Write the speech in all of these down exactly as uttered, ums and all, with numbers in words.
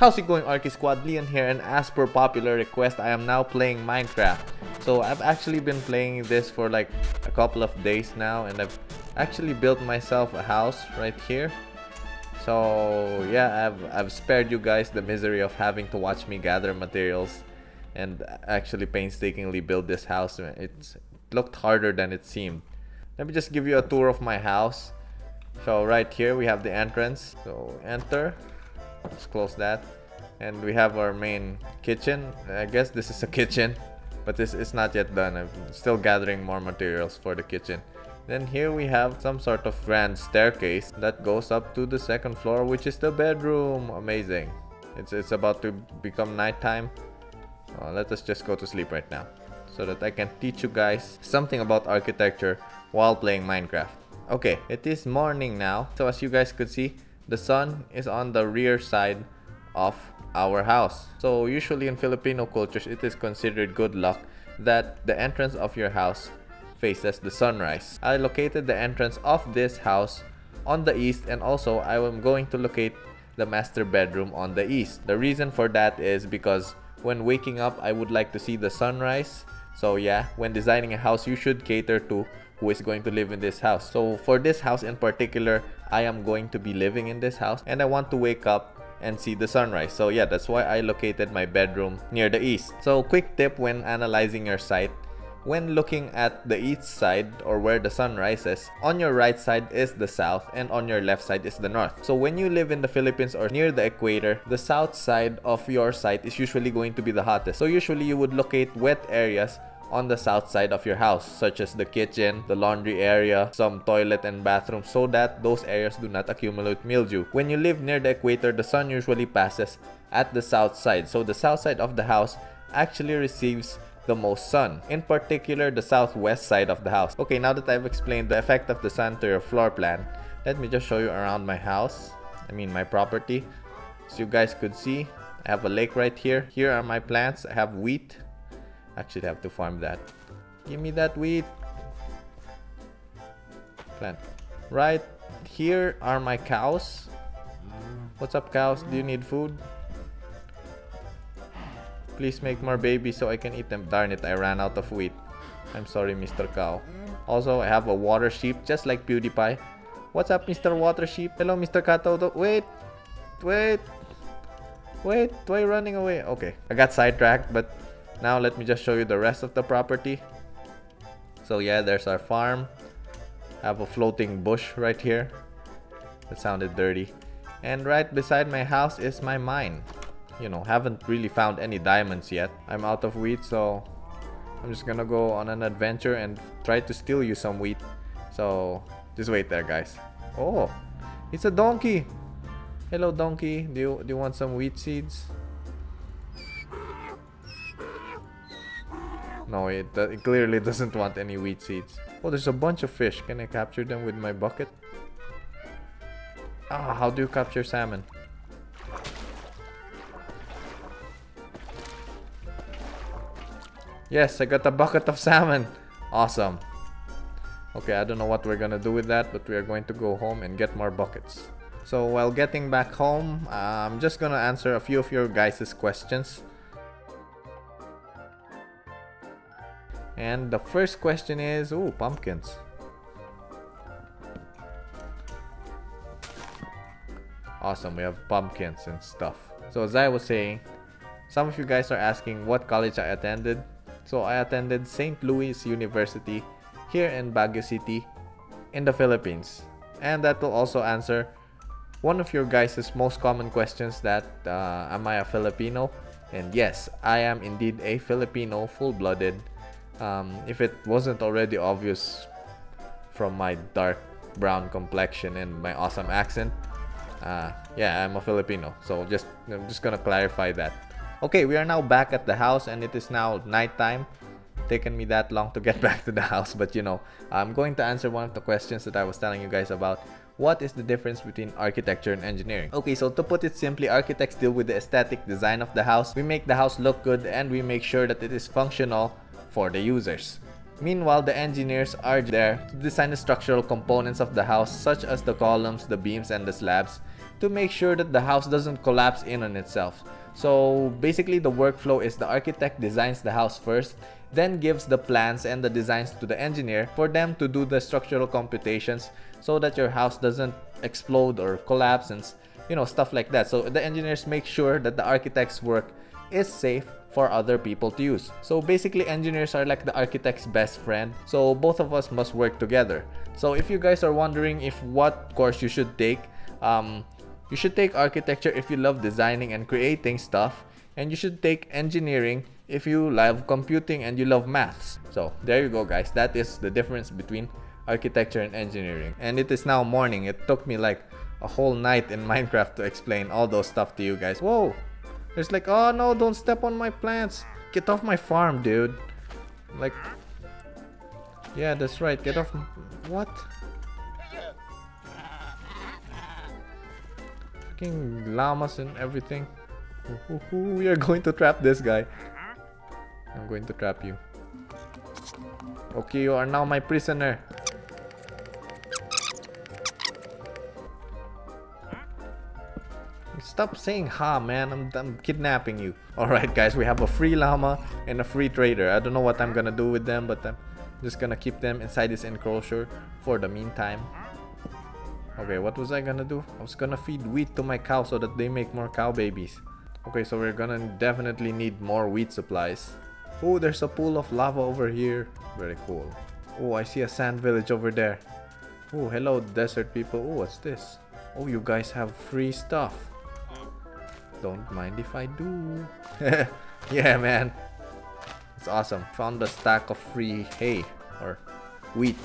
How's it going, Arky Squad? Leon here, and as per popular request, I am now playing Minecraft. So I've actually been playing this for like a couple of days now, and I've actually built myself a house right here. So yeah, I've, I've spared you guys the misery of having to watch me gather materials and actually painstakingly build this house. It's, it looked harder than it seemed. Let me just give you a tour of my house. So right here we have the entrance. So enter. Let's close that, and we have our main kitchen. I guess this is a kitchen, but this is not yet done. I'm still gathering more materials for the kitchen. Then here we have some sort of grand staircase that goes up to the second floor, which is the bedroom. Amazing. It's, it's about to become nighttime. Uh, let us just go to sleep right now so that I can teach you guys something about architecture while playing Minecraft. Okay, it is morning now. So as you guys could see, the sun is on the rear side of our house. So usually in Filipino cultures, it is considered good luck that the entrance of your house faces the sunrise. I located the entrance of this house on the east, and also I am going to locate the master bedroom on the east. The reason for that is because when waking up, I would like to see the sunrise. So yeah, when designing a house, you should cater to who is going to live in this house. So for this house in particular, I am going to be living in this house, and I want to wake up and see the sunrise. So yeah, that's why I located my bedroom near the east. So quick tip when analyzing your site: when looking at the east side, or where the sun rises, on your right side is the south, and on your left side is the north. So when you live in the Philippines or near the equator, the south side of your site is usually going to be the hottest. So usually you would locate wet areas on the south side of your house, such as the kitchen, the laundry area, some toilet and bathroom, so that those areas do not accumulate mildew. When you live near the equator, the sun usually passes at the south side, so the south side of the house actually receives the most sun, in particular the southwest side of the house. Okay, now that I've explained the effect of the sun to your floor plan, let me just show you around my house, I mean my property. As you guys could see, I have a lake right here. Here are my plants. I have wheat. Actually, I have to farm that. Give me that wheat. Plant. Right here are my cows. What's up, cows? Do you need food? Please make more babies so I can eat them. Darn it, I ran out of wheat. I'm sorry, Mister Cow. Also, I have a water sheep, just like PewDiePie. What's up, Mister Water Sheep? Hello, Mister Katoto. Wait. Wait. Wait. Why are you running away? Okay, I got sidetracked, but now let me just show you the rest of the property. So yeah, there's our farm. I have a floating bush right here. That sounded dirty. And right beside my house is my mine. You know, haven't really found any diamonds yet. I'm out of wheat, so I'm just gonna go on an adventure and try to steal you some wheat. So just wait there, guys. Oh, it's a donkey. Hello, donkey. Do you, do you want some wheat seeds? No, it, it clearly doesn't want any wheat seeds. Oh, there's a bunch of fish. Can I capture them with my bucket? Ah, how do you capture salmon? Yes, I got a bucket of salmon. Awesome. Okay, I don't know what we're gonna do with that, but we are going to go home and get more buckets. So while getting back home, uh, I'm just gonna answer a few of your guys' questions. And the first question is, ooh, pumpkins. Awesome, we have pumpkins and stuff. So as I was saying, some of you guys are asking what college I attended. So I attended Saint Louis University here in Baguio City in the Philippines. And that will also answer one of your guys' most common questions, that uh, am I a Filipino? And yes, I am indeed a Filipino, full-blooded. Um, if it wasn't already obvious from my dark brown complexion and my awesome accent, uh, yeah, I'm a Filipino. So just I'm just gonna clarify that. Okay, we are now back at the house, and it is now nighttime. Taken me that long to get back to the house, but you know, I'm going to answer one of the questions that I was telling you guys about. What is the difference between architecture and engineering? Okay, so to put it simply, architects deal with the aesthetic design of the house. We make the house look good, and we make sure that it is functional for the users. Meanwhile, the engineers are there to design the structural components of the house, such as the columns, the beams, and the slabs, to make sure that the house doesn't collapse in on itself. So basically the workflow is the architect designs the house first, then gives the plans and the designs to the engineer for them to do the structural computations so that your house doesn't explode or collapse and you know stuff like that. So the engineers make sure that the architect's work is safe for other people to use. So basically engineers are like the architect's best friend, so both of us must work together. So if you guys are wondering if what course you should take, um, you should take architecture if you love designing and creating stuff, and you should take engineering if you love computing and you love maths. So there you go guys, that is the difference between architecture and engineering. And it is now morning. It took me like a whole night in Minecraft to explain all those stuff to you guys. Whoa! It's like, oh no, don't step on my plants. Get off my farm, dude. Like, yeah, that's right. Get off. What? Fucking llamas and everything. We are going to trap this guy. I'm going to trap you. Okay, you are now my prisoner. Stop saying ha, man. I'm, I'm kidnapping you. Alright guys, we have a free llama and a free trader. I don't know what I'm gonna do with them, but I'm just gonna keep them inside this enclosure for the meantime. Okay, what was I gonna do? I was gonna feed wheat to my cow so that they make more cow babies. Okay, so we're gonna definitely need more wheat supplies. Oh, there's a pool of lava over here. Very cool. Oh, I see a sand village over there. Oh, hello desert people. Oh, what's this? Oh, you guys have free stuff. Don't mind if I do. Yeah, man. It's awesome. Found a stack of free hay or wheat.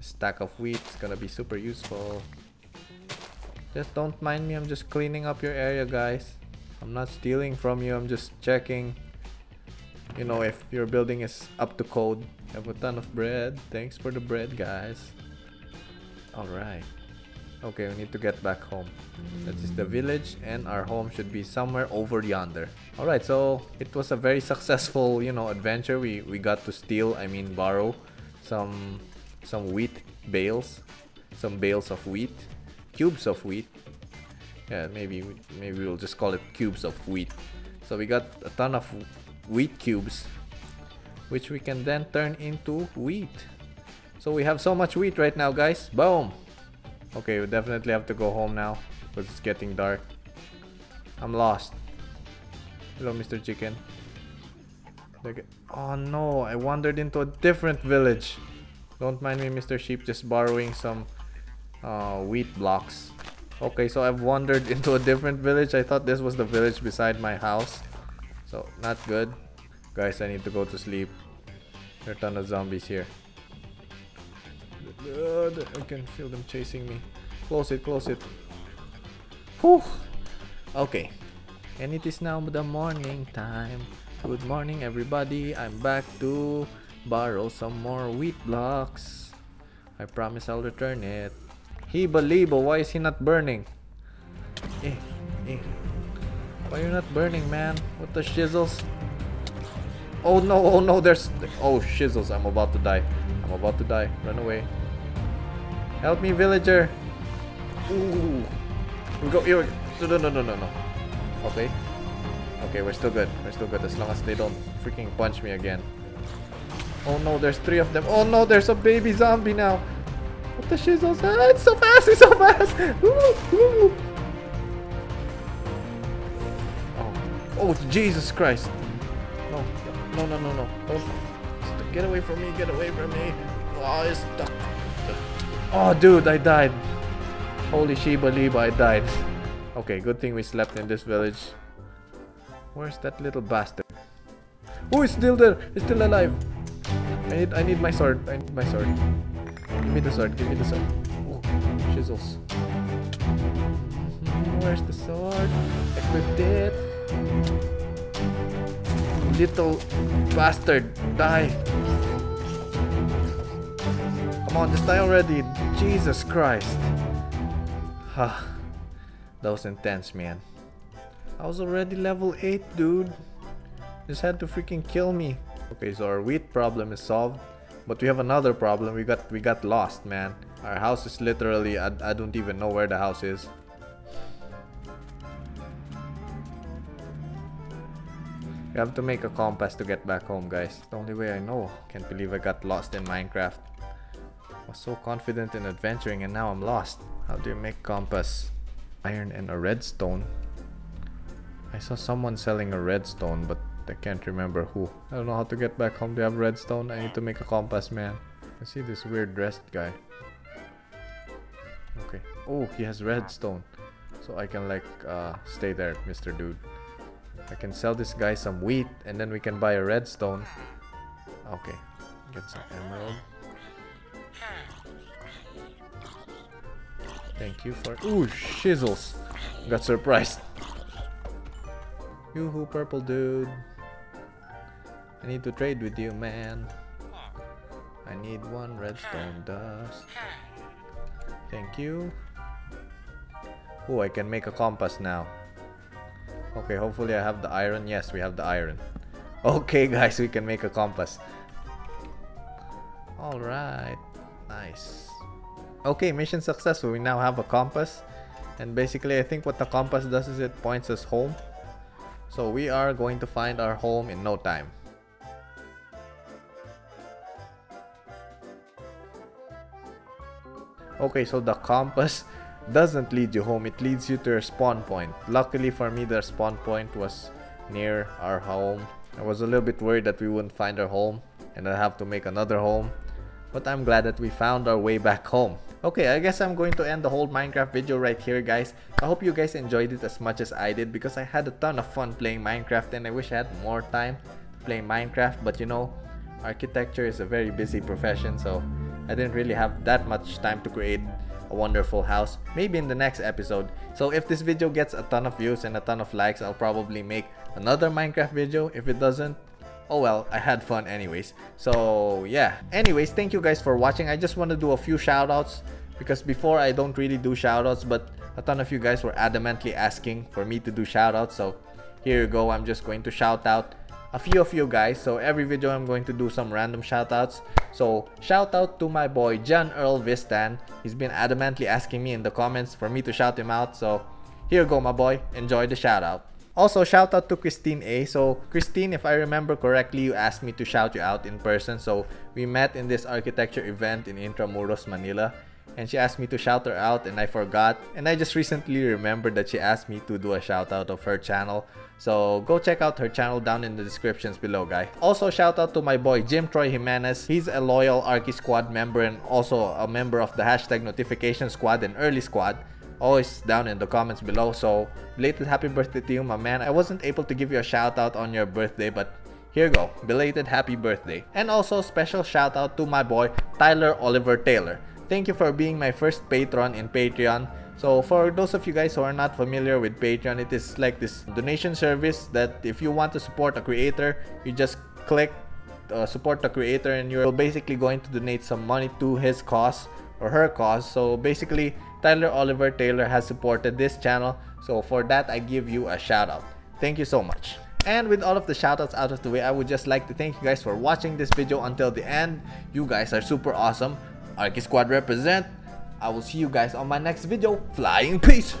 A stack of wheat is gonna be super useful. Just don't mind me. I'm just cleaning up your area, guys. I'm not stealing from you. I'm just checking, you know, if your building is up to code. I have a ton of bread. Thanks for the bread, guys. Alright. Okay, we need to get back home. That is the village and our home should be somewhere over yonder. Alright, so it was a very successful, you know, adventure. We we got to steal, I mean borrow some some wheat bales. Some bales of wheat. Cubes of wheat. Yeah, maybe maybe we'll just call it cubes of wheat. So we got a ton of wheat cubes, which we can then turn into wheat. So we have so much wheat right now, guys. Boom! Okay, we definitely have to go home now because it's getting dark. I'm lost. Hello, Mister Chicken. Oh no, I wandered into a different village. Don't mind me, Mister Sheep, just borrowing some uh, wheat blocks. Okay, so I've wandered into a different village. I thought this was the village beside my house. So, not good. Guys, I need to go to sleep. There are a ton of zombies here. I can feel them chasing me. Close it, close it. Whew. Okay. And it is now the morning time. Good morning, everybody. I'm back to borrow some more wheat blocks. I promise I'll return it. He believable. Why is he not burning? Eh, eh. Why are you not burning, man? What the shizzles? Oh no, oh no, there's... Oh, shizzles. I'm about to die. I'm about to die. Run away. Help me, villager! Ooh! We go here! No, no, no, no, no, no. Okay. Okay, we're still good. We're still good as long as they don't freaking punch me again. Oh no, there's three of them. Oh no, there's a baby zombie now! What the shizzles? Ah, it's so fast! It's so fast! Ooh, ooh. Oh. Oh, Jesus Christ! No, no, no, no, no. Oh. Get away from me! Get away from me! Oh, it's stuck! Oh, dude, I died. Holy Sheba Liba, I died. Okay, good thing we slept in this village. Where's that little bastard? Oh, it's still there. It's still alive. I need, I need my sword. I need my sword. Give me the sword. Give me the sword. Oh, chisels. Where's the sword? Equipped it. Little bastard, die. Come on, just die already. Jesus Christ. Huh. That was intense, man. I was already level eight, dude. Just had to freaking kill me. Okay, so our wheat problem is solved. But we have another problem. We got we got lost, man. Our house is literally... I, I don't even know where the house is. We have to make a compass to get back home, guys. It's the only way I know. Can't believe I got lost in Minecraft. I was so confident in adventuring and now I'm lost. How do you make compass? Iron and a redstone. I saw someone selling a redstone, but I can't remember who. I don't know how to get back home. Do you have redstone? I need to make a compass, man. I see this weird dressed guy. Okay. Oh, he has redstone. So I can like uh, stay there, Mister Dude. I can sell this guy some wheat and then we can buy a redstone. Okay. Get some emerald. Thank you for... Ooh, shizzles. Got surprised. Yoo-hoo, purple dude. I need to trade with you, man. I need one redstone dust. Thank you. Oh, I can make a compass now. Okay, hopefully I have the iron. Yes, we have the iron. Okay, guys, we can make a compass. Alright. Nice. Okay, mission successful. We now have a compass. And basically, I think what the compass does is it points us home. So we are going to find our home in no time. Okay, so the compass doesn't lead you home, it leads you to your spawn point. Luckily for me, the spawn point was near our home. I was a little bit worried that we wouldn't find our home and I'd have to make another home, but I'm glad that we found our way back home. Okay, I guess I'm going to end the whole Minecraft video right here, guys. I hope you guys enjoyed it as much as I did, because I had a ton of fun playing Minecraft and I wish I had more time to play Minecraft, but you know, architecture is a very busy profession, so I didn't really have that much time to create a wonderful house. Maybe in the next episode. So if this video gets a ton of views and a ton of likes, I'll probably make another Minecraft video. If it doesn't, oh well, I had fun anyways. So yeah, anyways, thank you guys for watching. I just want to do a few shout outs, because before I don't really do shout outs, but a ton of you guys were adamantly asking for me to do shout outs. So here you go. I'm just going to shout out a few of you guys. So every video I'm going to do some random shoutouts. So shout out to my boy John Earl Vistan. He's been adamantly asking me in the comments for me to shout him out. So here you go, my boy. Enjoy the shoutout. Also shout out to Christine A. So Christine, if I remember correctly, you asked me to shout you out in person. So we met in this architecture event in Intramuros, Manila. And she asked me to shout her out and I forgot. And I just recently remembered that she asked me to do a shout out of her channel. So go check out her channel down in the descriptions below, guys. Also shout out to my boy Jim Troy Jimenez. He's a loyal Arky Squad member and also a member of the hashtag Notification Squad and Early Squad. Always down in the comments below. So belated happy birthday to you, my man. I wasn't able to give you a shout out on your birthday, but here you go. Belated happy birthday. And also special shout out to my boy Tyler Oliver Taylor. Thank you for being my first patron in Patreon. So for those of you guys who are not familiar with Patreon, it is like this donation service that if you want to support a creator, you just click uh, support the creator and you're basically going to donate some money to his cause or her cause. So basically, Tyler Oliver Taylor has supported this channel. So for that, I give you a shout out. Thank you so much. And with all of the shoutouts out of the way, I would just like to thank you guys for watching this video until the end. You guys are super awesome. Arky Squad represent. I will see you guys on my next video. Flying peace.